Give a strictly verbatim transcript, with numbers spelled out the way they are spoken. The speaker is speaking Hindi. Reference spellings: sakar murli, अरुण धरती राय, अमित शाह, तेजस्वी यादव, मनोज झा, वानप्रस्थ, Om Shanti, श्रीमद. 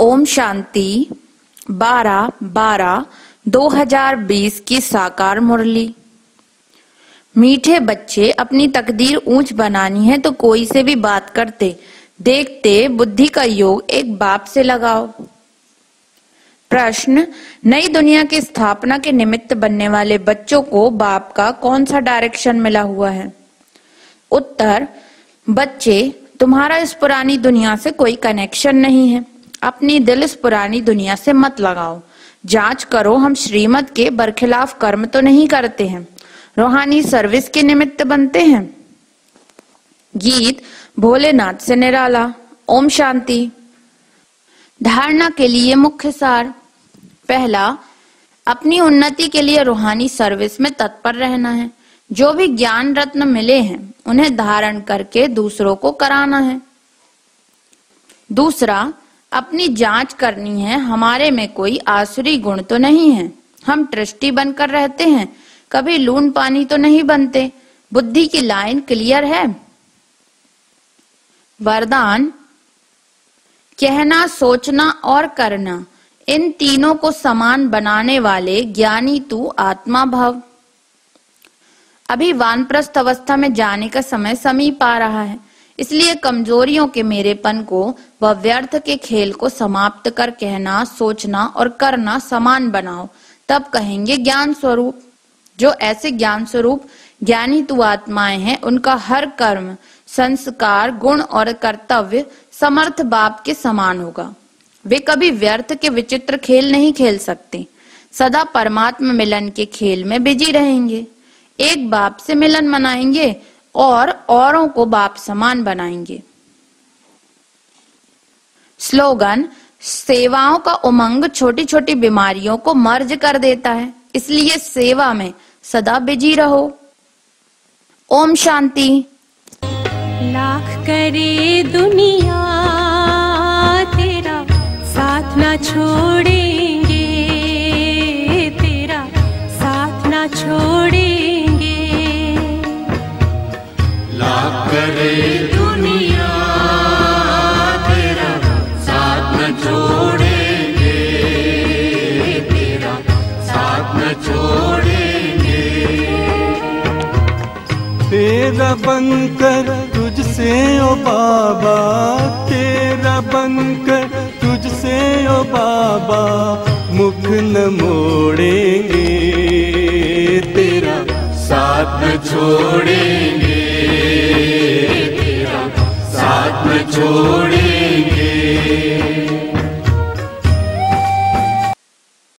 ओम शांति बारह बारह दो हज़ार बीस की साकार मुरली। मीठे बच्चे अपनी तकदीर ऊंच बनानी है तो कोई से भी बात करते देखते बुद्धि का योग एक बाप से लगाओ। प्रश्न: नई दुनिया की स्थापना के निमित्त बनने वाले बच्चों को बाप का कौन सा डायरेक्शन मिला हुआ है? उत्तर: बच्चे, तुम्हारा इस पुरानी दुनिया से कोई कनेक्शन नहीं है। अपनी दिल इस पुरानी दुनिया से मत लगाओ। जांच करो, हम श्रीमद के बरखिलाफ कर्म तो नहीं करते हैं, रूहानी सर्विस के निमित्त बनते हैं। गीत भोलेनाथ से निराला। ओम शांति। धारणा के लिए मुख्य सार। पहला, अपनी उन्नति के लिए रूहानी सर्विस में तत्पर रहना है। जो भी ज्ञान रत्न मिले हैं उन्हें धारण करके दूसरों को कराना है। दूसरा, अपनी जांच करनी है, हमारे में कोई आसुरी गुण तो नहीं है। हम ट्रस्टी बनकर रहते हैं, कभी लून पानी तो नहीं बनते। बुद्धि की लाइन क्लियर है। वरदान: कहना, सोचना और करना, इन तीनों को समान बनाने वाले ज्ञानी तू आत्मा भव। अभी वानप्रस्थ अवस्था में जाने का समय समीप आ रहा है, इसलिए कमजोरियों के मेरेपन को व व्यर्थ के खेल को समाप्त कर कहना, सोचना और करना समान बनाओ, तब कहेंगे ज्ञान स्वरूप। जो ऐसे ज्ञान स्वरूप ज्ञानी तू आत्माएं हैं, उनका हर कर्म, संस्कार, गुण और कर्तव्य समर्थ बाप के समान होगा। वे कभी व्यर्थ के विचित्र खेल नहीं खेल सकते, सदा परमात्मा मिलन के खेल में बिजी रहेंगे। एक बाप से मिलन मनाएंगे और औरों को बाप समान बनाएंगे। स्लोगन: सेवाओं का उमंग छोटी छोटी बीमारियों को मर्ज कर देता है, इसलिए सेवा में सदा बिजी रहो। ओम शांति। लाख करे दुनिया तेरा साथ ना छोड़ेंगे, तेरा साथ ना छोड़ेंगे। लाख करे दुनिया तेरा साथ ना छोड़ेंगे, तेरा साथ ना छोड़ेंगे। तेरा बनकर तुझसे ओ बाबा, तेरा बनकर तुझसे ओ बाबा, मुख न मोड़ेंगे, तेरा साथ न छोड़ेंगे, तेरा साथ न छोड़ेंगे।